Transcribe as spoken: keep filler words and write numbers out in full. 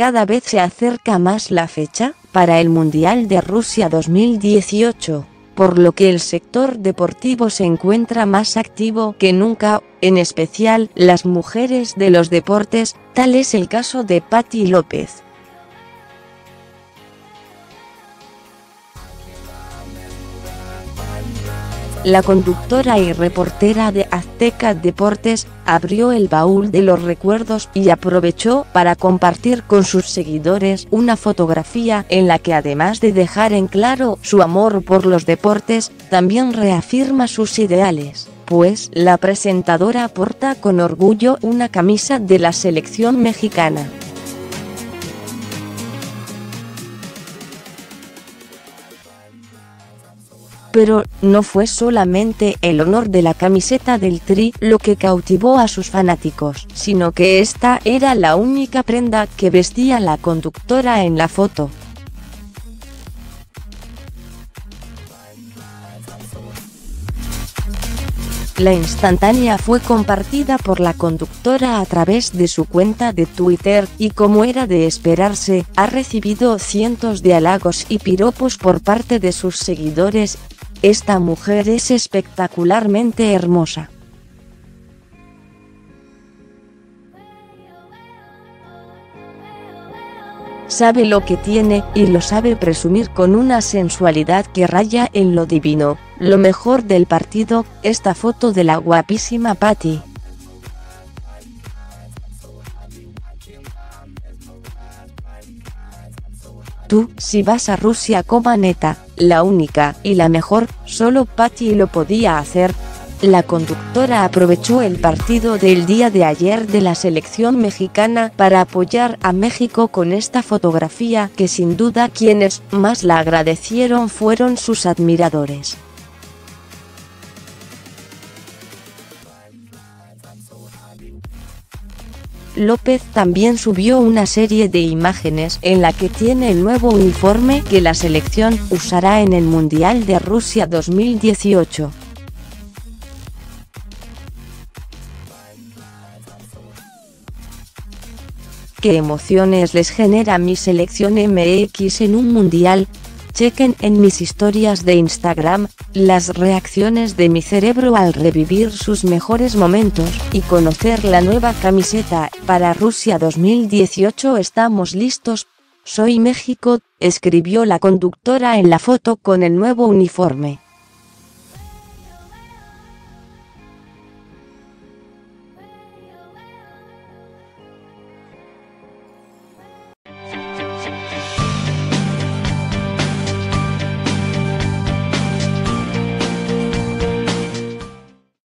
cada vez se acerca más la fecha para el Mundial de Rusia dos mil dieciocho, por lo que el sector deportivo se encuentra más activo que nunca, en especial las mujeres de los deportes, tal es el caso de Patty López. La conductora y reportera de Azteca Deportes abrió el baúl de los recuerdos y aprovechó para compartir con sus seguidores una fotografía en la que, además de dejar en claro su amor por los deportes, también reafirma sus ideales, pues la presentadora porta con orgullo una camisa de la selección mexicana. Pero no fue solamente el honor de la camiseta del Tri lo que cautivó a sus fanáticos, sino que esta era la única prenda que vestía la conductora en la foto. La instantánea fue compartida por la conductora a través de su cuenta de Twitter y, como era de esperarse, ha recibido cientos de halagos y piropos por parte de sus seguidores. Esta mujer es espectacularmente hermosa. Sabe lo que tiene y lo sabe presumir con una sensualidad que raya en lo divino. Lo mejor del partido, esta foto de la guapísima Patty. Tú, si vas a Rusia, coma neta, la única y la mejor, solo Patty lo podía hacer. La conductora aprovechó el partido del día de ayer de la selección mexicana para apoyar a México con esta fotografía que sin duda quienes más la agradecieron fueron sus admiradores. López también subió una serie de imágenes en la que tiene el nuevo uniforme que la selección usará en el Mundial de Rusia dos mil dieciocho. ¿Qué emociones les genera mi selección M X en un mundial? Chequen en mis historias de Instagram las reacciones de mi cerebro al revivir sus mejores momentos y conocer la nueva camiseta. Para Rusia dos mil dieciocho estamos listos. Soy México, escribió la conductora en la foto con el nuevo uniforme.